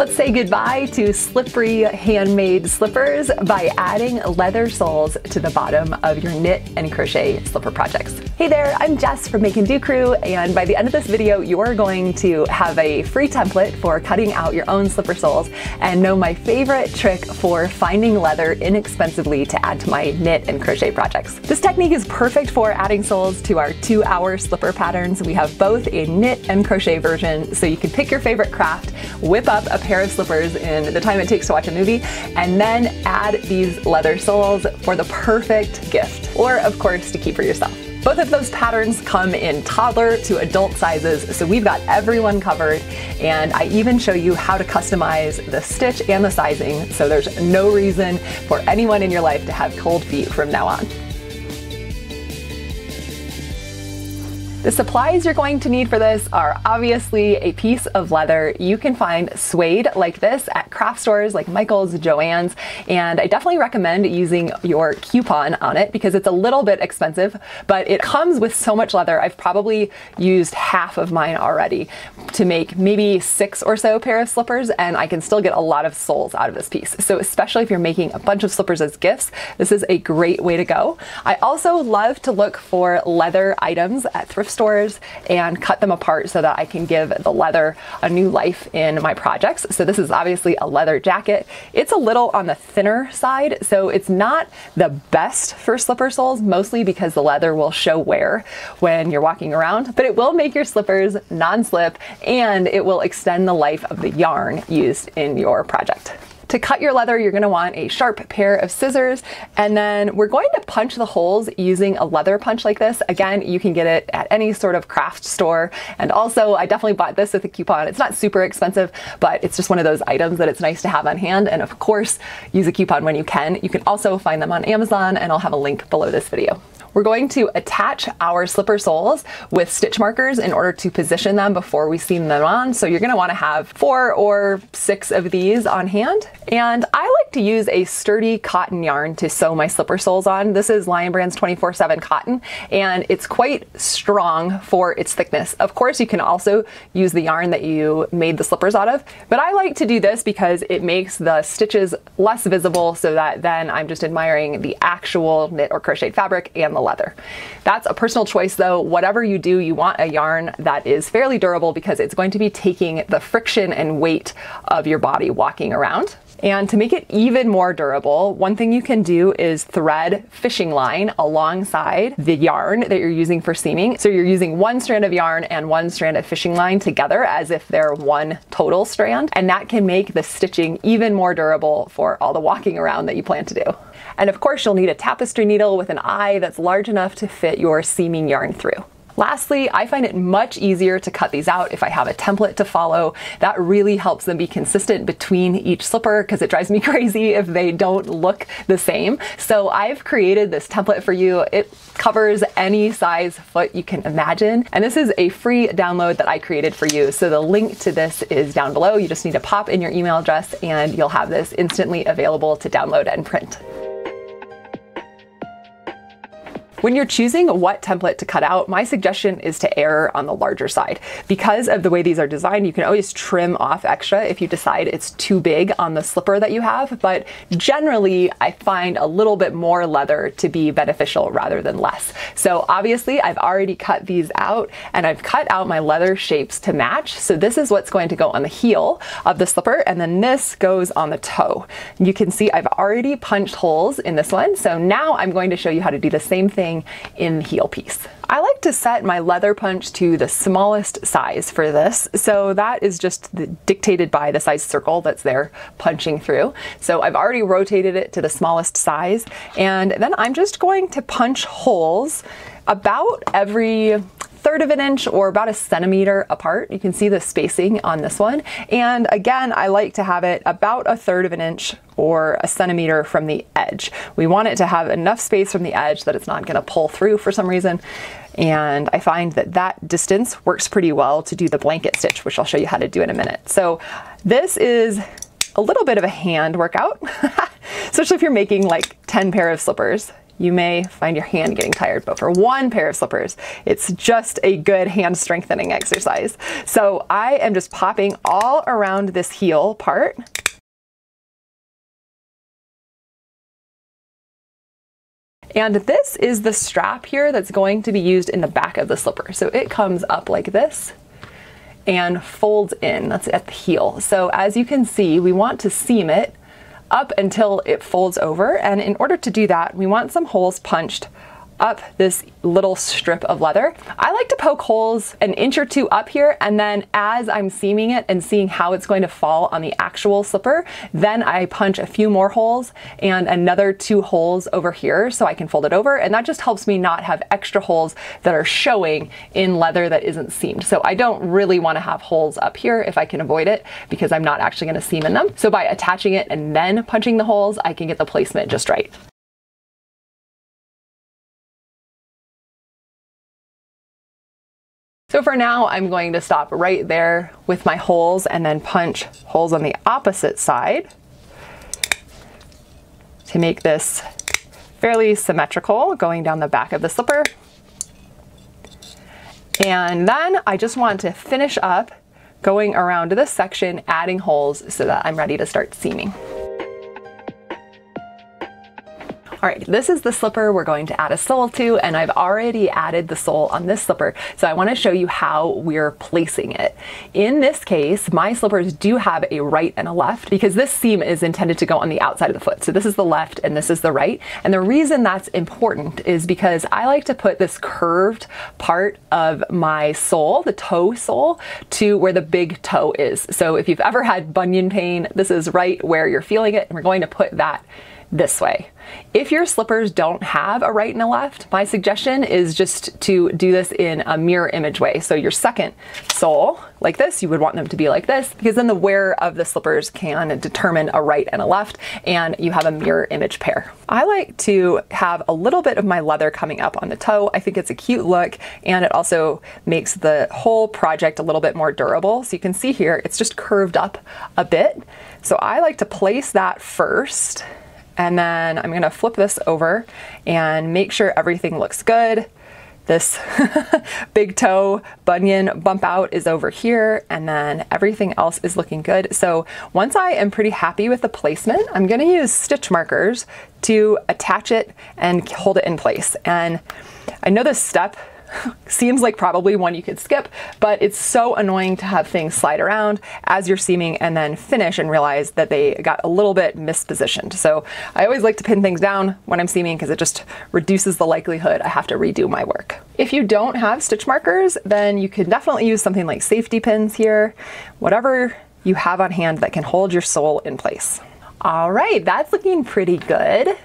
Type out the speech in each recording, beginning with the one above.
Let's say goodbye to slippery handmade slippers by adding leather soles to the bottom of your knit and crochet slipper projects. Hey there, I'm Jess from Make and Do Crew, and by the end of this video, you're going to have a free template for cutting out your own slipper soles and know my favorite trick for finding leather inexpensively to add to my knit and crochet projects. This technique is perfect for adding soles to our 2-hour slipper patterns. We have both a knit and crochet version, so you can pick your favorite craft, whip up a pair of slippers in the time it takes to watch a movie, and then add these leather soles for the perfect gift, or of course to keep for yourself. Both of those patterns come in toddler to adult sizes, so we've got everyone covered, and I even show you how to customize the stitch and the sizing, so there's no reason for anyone in your life to have cold feet from now on. The supplies you're going to need for this are obviously a piece of leather. You can find suede like this at craft stores like Michael's, Joann's, and I definitely recommend using your coupon on it because it's a little bit expensive, but it comes with so much leather. I've probably used half of mine already to make maybe 6 or so pair of slippers, and I can still get a lot of soles out of this piece. So especially if you're making a bunch of slippers as gifts, this is a great way to go. I also love to look for leather items at thrift stores and cut them apart so that I can give the leather a new life in my projects. So this is obviously a leather jacket. It's a little on the thinner side, so it's not the best for slipper soles, mostly because the leather will show wear when you're walking around, but it will make your slippers non-slip and it will extend the life of the yarn used in your project. To cut your leather, you're gonna want a sharp pair of scissors, and then we're going to punch the holes using a leather punch like this. Again, you can get it at any sort of craft store. And also, I definitely bought this with a coupon. It's not super expensive, but it's just one of those items that it's nice to have on hand. And of course, use a coupon when you can. You can also find them on Amazon, and I'll have a link below this video. We're going to attach our slipper soles with stitch markers in order to position them before we seam them on. So you're gonna wanna have 4 or 6 of these on hand. And I like to use a sturdy cotton yarn to sew my slipper soles on. This is Lion Brand's 24/7 cotton, and it's quite strong for its thickness. Of course, you can also use the yarn that you made the slippers out of, but I like to do this because it makes the stitches less visible so that then I'm just admiring the actual knit or crocheted fabric and the leather. That's a personal choice though. Whatever you do, you want a yarn that is fairly durable because it's going to be taking the friction and weight of your body walking around. And to make it even more durable, one thing you can do is thread fishing line alongside the yarn that you're using for seaming. So you're using one strand of yarn and one strand of fishing line together as if they're one total strand, and that can make the stitching even more durable for all the walking around that you plan to do. And of course, you'll need a tapestry needle with an eye that's large enough to fit your seaming yarn through. Lastly, I find it much easier to cut these out if I have a template to follow. That really helps them be consistent between each slipper because it drives me crazy if they don't look the same. So I've created this template for you. It covers any size foot you can imagine. And this is a free download that I created for you. So the link to this is down below. You just need to pop in your email address and you'll have this instantly available to download and print. When you're choosing what template to cut out, my suggestion is to err on the larger side. Because of the way these are designed, you can always trim off extra if you decide it's too big on the slipper that you have, but generally I find a little bit more leather to be beneficial rather than less. So obviously I've already cut these out and I've cut out my leather shapes to match. So this is what's going to go on the heel of the slipper, and then this goes on the toe. You can see I've already punched holes in this one. So now I'm going to show you how to do the same thing in the heel piece. I like to set my leather punch to the smallest size for this, so that is just dictated by the size circle that's there punching through. So I've already rotated it to the smallest size, and then I'm just going to punch holes about every third of an inch or about a centimeter apart. You can see the spacing on this one. And again, I like to have it about a third of an inch or a centimeter from the edge. We want it to have enough space from the edge that it's not gonna pull through for some reason. And I find that that distance works pretty well to do the blanket stitch, which I'll show you how to do in a minute. So this is a little bit of a hand workout, especially if you're making like 10 pair of slippers. you may find your hand getting tired, but for one pair of slippers, it's just a good hand strengthening exercise. So I am just popping all around this heel part. And this is the strap here that's going to be used in the back of the slipper. So it comes up like this and folds in, that's at the heel. So as you can see, we want to seam it up until it folds over. And in order to do that, we want some holes punched up this little strip of leather. I like to poke holes 1 or 2 inches up here, and then as I'm seaming it and seeing how it's going to fall on the actual slipper, then I punch a few more holes and another 2 holes over here so I can fold it over, and that just helps me not have extra holes that are showing in leather that isn't seamed. So I don't really want to have holes up here if I can avoid it, because I'm not actually going to seam in them. So by attaching it and then punching the holes, I can get the placement just right. So for now, I'm going to stop right there with my holes and then punch holes on the opposite side to make this fairly symmetrical going down the back of the slipper. And then I just want to finish up going around to this section, adding holes so that I'm ready to start seaming. All right, this is the slipper we're going to add a sole to, and I've already added the sole on this slipper, so I want to show you how we're placing it. In this case, my slippers do have a right and a left because this seam is intended to go on the outside of the foot. So this is the left and this is the right. And the reason that's important is because I like to put this curved part of my sole, the toe sole, to where the big toe is. So if you've ever had bunion pain, this is right where you're feeling it, and we're going to put that this way. If your slippers don't have a right and a left, my suggestion is just to do this in a mirror image way. So your second sole, like this, you would want them to be like this, because then the wearer of the slippers can determine a right and a left, and you have a mirror image pair. I like to have a little bit of my leather coming up on the toe. I think it's a cute look, and it also makes the whole project a little bit more durable. So you can see here, it's just curved up a bit. So I like to place that first, and then I'm gonna flip this over and make sure everything looks good. This big toe bunion bump out is over here, and then everything else is looking good. So once I am pretty happy with the placement, I'm gonna use stitch markers to attach it and hold it in place. And I know this step seems like probably one you could skip, but it's so annoying to have things slide around as you're seaming and then finish and realize that they got a little bit mispositioned. So I always like to pin things down when I'm seaming because it just reduces the likelihood I have to redo my work. If you don't have stitch markers, then you could definitely use something like safety pins here, whatever you have on hand that can hold your sole in place. All right, that's looking pretty good.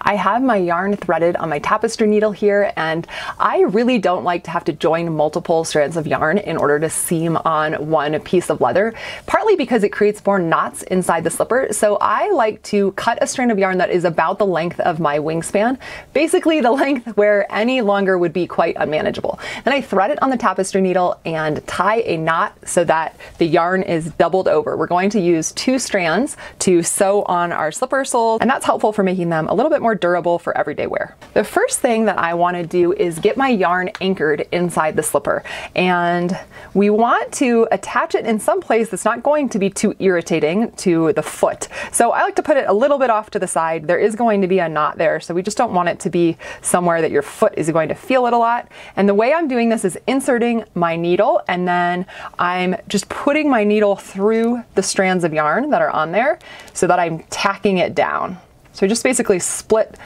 I have my yarn threaded on my tapestry needle here, and I really don't like to have to join multiple strands of yarn in order to seam on one piece of leather, partly because it creates more knots inside the slipper. So I like to cut a strand of yarn that is about the length of my wingspan, basically the length where any longer would be quite unmanageable. Then I thread it on the tapestry needle and tie a knot so that the yarn is doubled over. We're going to use 2 strands to sew on our slipper soles, and that's helpful for making them a little bit more durable for everyday wear. The first thing that I want to do is get my yarn anchored inside the slipper, and we want to attach it in some place that's not going to be too irritating to the foot. So I like to put it a little bit off to the side. There is going to be a knot there, so we just don't want it to be somewhere that your foot is going to feel it a lot. And the way I'm doing this is inserting my needle, and then I'm just putting my needle through the strands of yarn that are on there so that I'm tacking it down. So I just basically split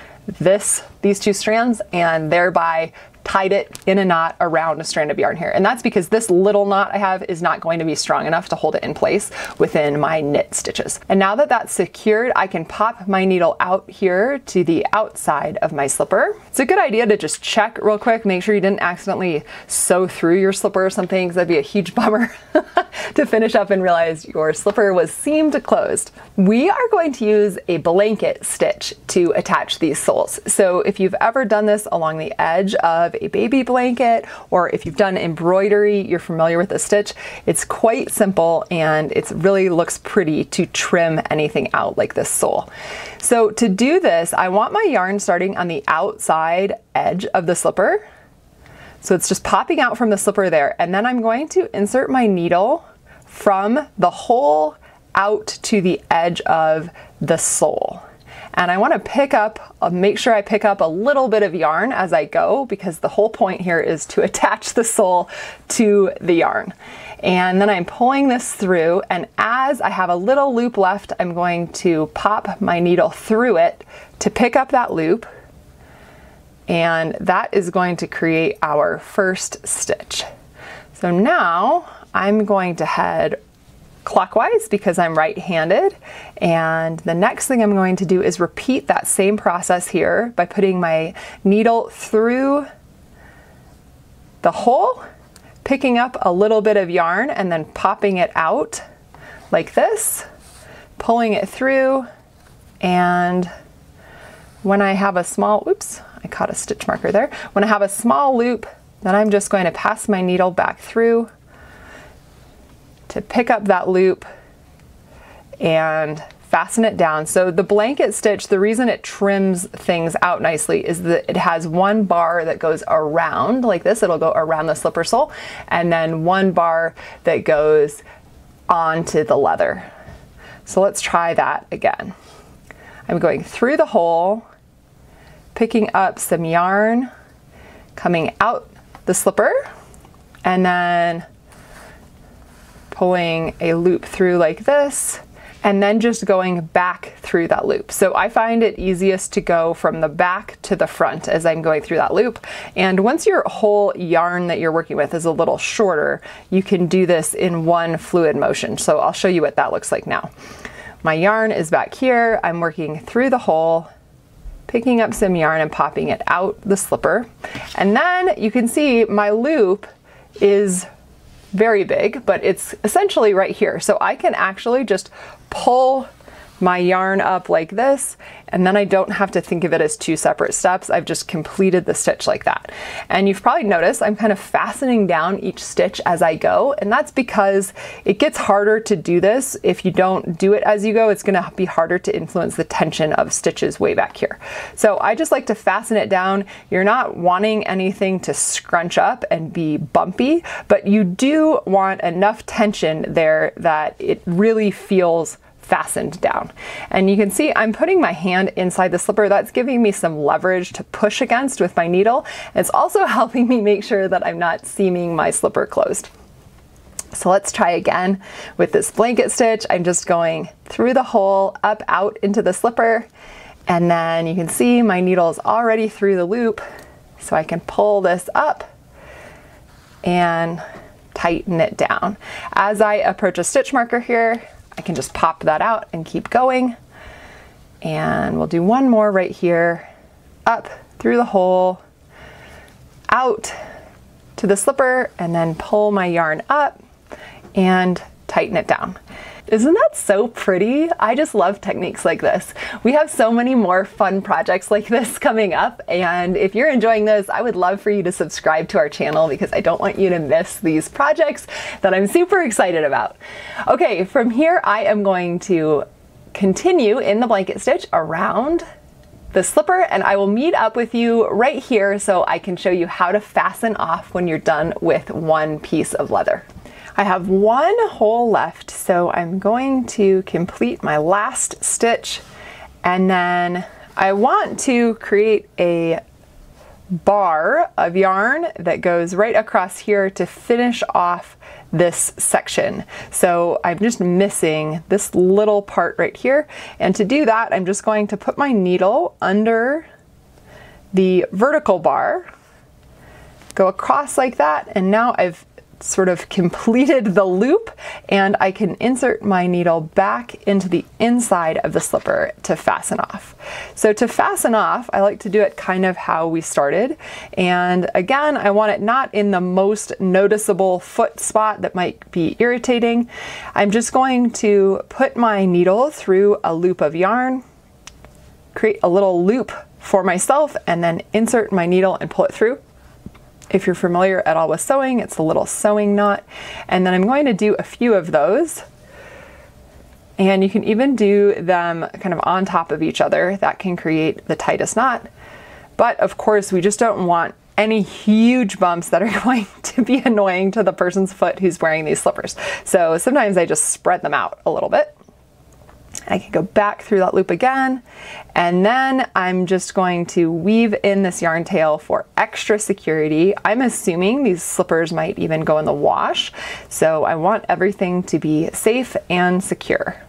these 2 strands and thereby tied it in a knot around a strand of yarn here. And that's because this little knot I have is not going to be strong enough to hold it in place within my knit stitches. And now that that's secured, I can pop my needle out here to the outside of my slipper. It's a good idea to just check real quick, make sure you didn't accidentally sew through your slipper or something, because that'd be a huge bummer to finish up and realize your slipper was seamed closed. We are going to use a blanket stitch to attach these soles. So if you've ever done this along the edge of of a baby blanket, or if you've done embroidery, you're familiar with the stitch. It's quite simple and it really looks pretty to trim anything out like this sole. So to do this, I want my yarn starting on the outside edge of the slipper. So it's just popping out from the slipper there, and then I'm going to insert my needle from the hole out to the edge of the sole. And I want to pick up, I'll make sure I pick up a little bit of yarn as I go, because the whole point here is to attach the sole to the yarn. And then I'm pulling this through, and as I have a little loop left, I'm going to pop my needle through it to pick up that loop. And that is going to create our first stitch. So now I'm going to head clockwise because I'm right-handed, and the next thing I'm going to do is repeat that same process here by putting my needle through the hole, picking up a little bit of yarn, and then popping it out like this, pulling it through, and when I have a small, oops, I caught a stitch marker there. When I have a small loop, then I'm just going to pass my needle back through to pick up that loop and fasten it down. So the blanket stitch, the reason it trims things out nicely is that it has one bar that goes around like this. It'll go around the slipper sole, and then one bar that goes onto the leather. So let's try that again. I'm going through the hole, picking up some yarn, coming out the slipper, and then pulling a loop through like this, and then just going back through that loop. So I find it easiest to go from the back to the front as I'm going through that loop. And once your whole yarn that you're working with is a little shorter, you can do this in one fluid motion. So I'll show you what that looks like now. My yarn is back here. I'm working through the hole, picking up some yarn and popping it out the slipper. And then you can see my loop is very big, but it's essentially right here. So I can actually just pull my yarn up like this, and then I don't have to think of it as two separate steps. I've just completed the stitch like that. And you've probably noticed I'm kind of fastening down each stitch as I go, and that's because it gets harder to do this. If you don't do it as you go, it's gonna be harder to influence the tension of stitches way back here. So I just like to fasten it down. You're not wanting anything to scrunch up and be bumpy, but you do want enough tension there that it really feels fastened down. And you can see I'm putting my hand inside the slipper. That's giving me some leverage to push against with my needle. It's also helping me make sure that I'm not seaming my slipper closed. So let's try again with this blanket stitch. I'm just going through the hole, up out into the slipper, and then you can see my needle is already through the loop, so I can pull this up and tighten it down. As I approach a stitch marker here, I can just pop that out and keep going. And we'll do one more right here, up through the hole, out to the slipper, and then pull my yarn up and tighten it down. Isn't that so pretty? I just love techniques like this. We have so many more fun projects like this coming up, and if you're enjoying this, I would love for you to subscribe to our channel because I don't want you to miss these projects that I'm super excited about. Okay, from here I am going to continue in the blanket stitch around the slipper, and I will meet up with you right here so I can show you how to fasten off when you're done with one piece of leather. I have one hole left, so I'm going to complete my last stitch, and then I want to create a bar of yarn that goes right across here to finish off this section. So I'm just missing this little part right here, and to do that I'm just going to put my needle under the vertical bar, go across like that, and now I've sort of completed the loop, and I can insert my needle back into the inside of the slipper to fasten off. So to fasten off, I like to do it kind of how we started. And again, I want it not in the most noticeable foot spot that might be irritating. I'm just going to put my needle through a loop of yarn, create a little loop for myself, and then insert my needle and pull it through. If you're familiar at all with sewing, it's a little sewing knot. And then I'm going to do a few of those. And you can even do them kind of on top of each other. That can create the tightest knot. But of course, we just don't want any huge bumps that are going to be annoying to the person's foot who's wearing these slippers. So sometimes I just spread them out a little bit. I can go back through that loop again, and then I'm just going to weave in this yarn tail for extra security. I'm assuming these slippers might even go in the wash, so I want everything to be safe and secure.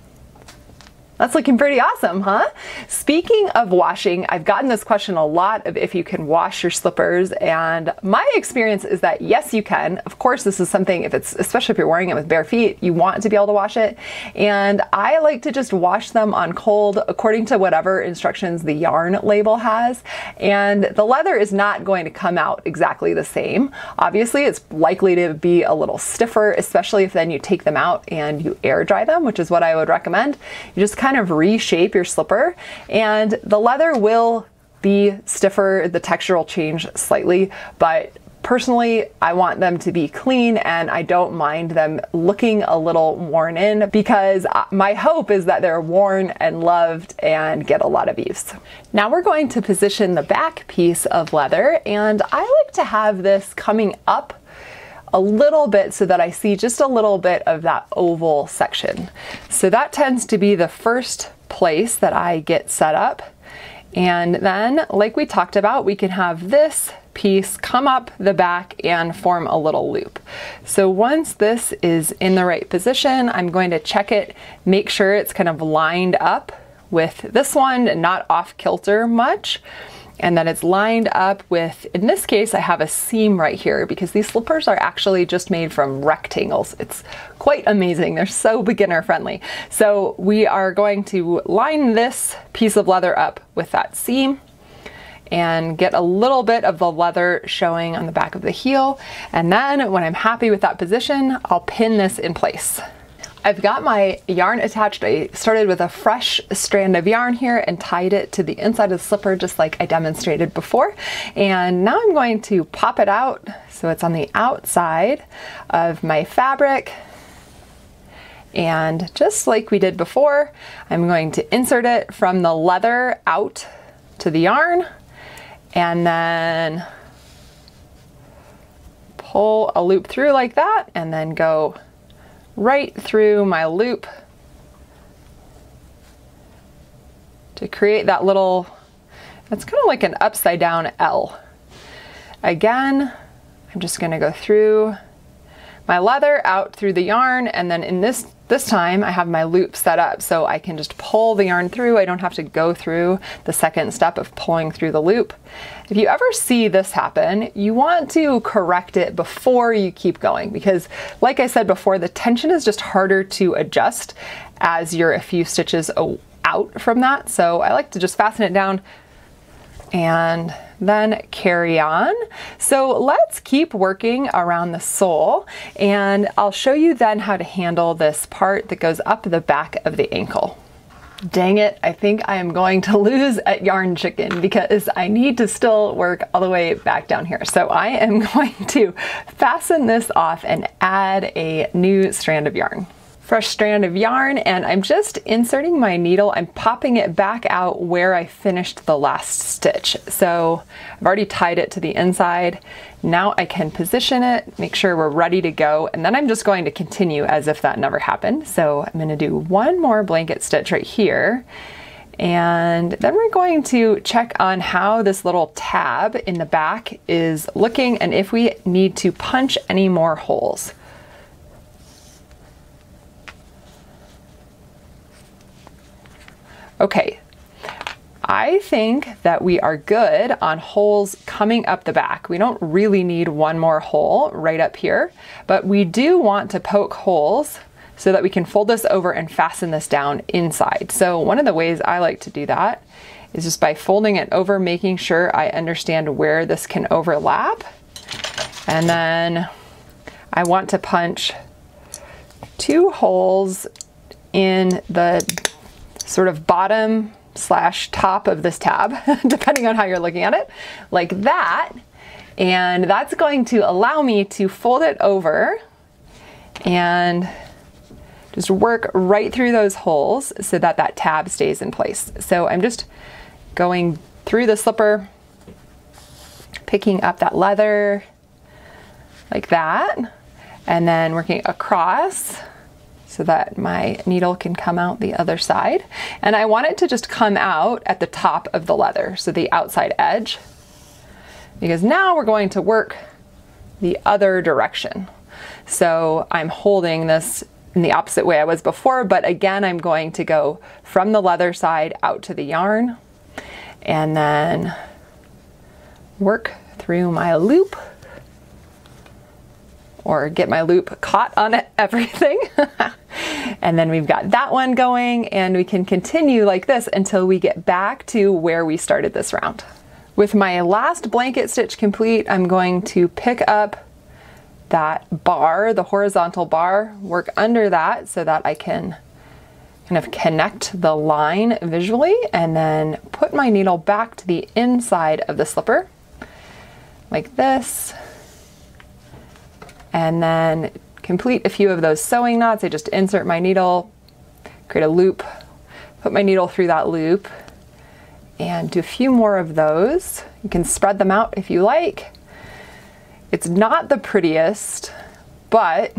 That's looking pretty awesome, huh? Speaking of washing, I've gotten this question a lot of if you can wash your slippers, and my experience is that yes, you can. Of course, this is something, if it's, especially if you're wearing it with bare feet, you want to be able to wash it. And I like to just wash them on cold according to whatever instructions the yarn label has. And the leather is not going to come out exactly the same. Obviously, it's likely to be a little stiffer, especially if then you take them out and you air dry them, which is what I would recommend. You just kind of reshape your slipper and the leather will be stiffer, the texture will change slightly, but personally, I want them to be clean and I don't mind them looking a little worn in because my hope is that they're worn and loved and get a lot of use. Now we're going to position the back piece of leather, and I like to have this coming up a little bit so that I see just a little bit of that oval section. So that tends to be the first place that I get set up. And then, like we talked about, we can have this piece come up the back and form a little loop. So once this is in the right position, I'm going to check it, make sure it's kind of lined up with this one and not off kilter much, and that it's lined up with, in this case, I have a seam right here because these slippers are actually just made from rectangles. It's quite amazing. They're so beginner friendly. So we are going to line this piece of leather up with that seam and get a little bit of the leather showing on the back of the heel. And then when I'm happy with that position, I'll pin this in place. I've got my yarn attached. I started with a fresh strand of yarn here and tied it to the inside of the slipper just like I demonstrated before. And now I'm going to pop it out so it's on the outside of my fabric. And just like we did before, I'm going to insert it from the leather out to the yarn and then pull a loop through like that and then go right through my loop to create that little, that's kind of like an upside down L. Again, I'm just going to go through my leather out through the yarn, and then in this time I have my loop set up so I can just pull the yarn through. I don't have to go through the second step of pulling through the loop. If you ever see this happen, you want to correct it before you keep going because, like I said before, the tension is just harder to adjust as you're a few stitches out from that. So I like to just fasten it down and then carry on. So let's keep working around the sole, and I'll show you then how to handle this part that goes up the back of the ankle. Dang it, I think I am going to lose at yarn chicken because I need to still work all the way back down here. So I am going to fasten this off and add a new strand of yarn. Fresh strand of yarn, and I'm just inserting my needle. I'm popping it back out where I finished the last stitch. So I've already tied it to the inside. Now I can position it, make sure we're ready to go, and then I'm just going to continue as if that never happened. So I'm gonna do one more blanket stitch right here, and then we're going to check on how this little tab in the back is looking and if we need to punch any more holes. Okay, I think that we are good on holes coming up the back. We don't really need one more hole right up here, but we do want to poke holes so that we can fold this over and fasten this down inside. So one of the ways I like to do that is just by folding it over, making sure I understand where this can overlap. And then I want to punch two holes in the sort of bottom / top of this tab, depending on how you're looking at it, like that. And that's going to allow me to fold it over and just work right through those holes so that that tab stays in place. So I'm just going through the slipper, picking up that leather like that, and then working across so that my needle can come out the other side. And I want it to just come out at the top of the leather, so the outside edge, because now we're going to work the other direction. So I'm holding this in the opposite way I was before, but again, I'm going to go from the leather side out to the yarn and then work through my loop, or get my loop caught on everything. And then we've got that one going, and we can continue like this until we get back to where we started this round. With my last blanket stitch complete, I'm going to pick up that bar, the horizontal bar, work under that so that I can kind of connect the line visually, and then put my needle back to the inside of the slipper like this, and then complete a few of those sewing knots. I just insert my needle, create a loop, put my needle through that loop, and do a few more of those. You can spread them out if you like. It's not the prettiest, but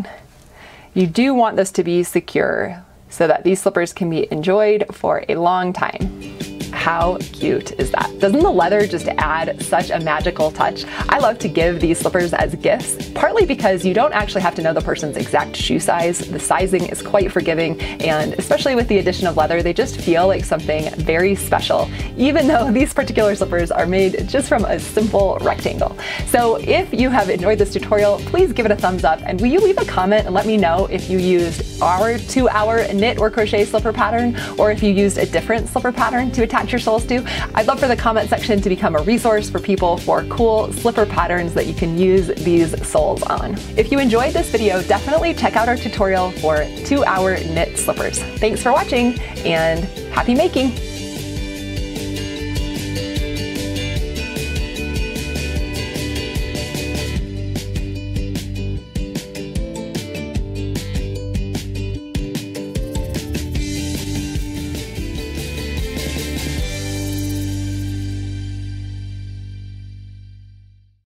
you do want this to be secure so that these slippers can be enjoyed for a long time. How cute is that? Doesn't the leather just add such a magical touch? I love to give these slippers as gifts, partly because you don't actually have to know the person's exact shoe size. The sizing is quite forgiving, and especially with the addition of leather, they just feel like something very special, even though these particular slippers are made just from a simple rectangle. So if you have enjoyed this tutorial, please give it a thumbs up, and will you leave a comment and let me know if you used our 2-hour knit or crochet slipper pattern, or if you used a different slipper pattern to attach your soles to. I'd love for the comment section to become a resource for people for cool slipper patterns that you can use these soles on. If you enjoyed this video, definitely check out our tutorial for 2-hour knit slippers. Thanks for watching, and happy making!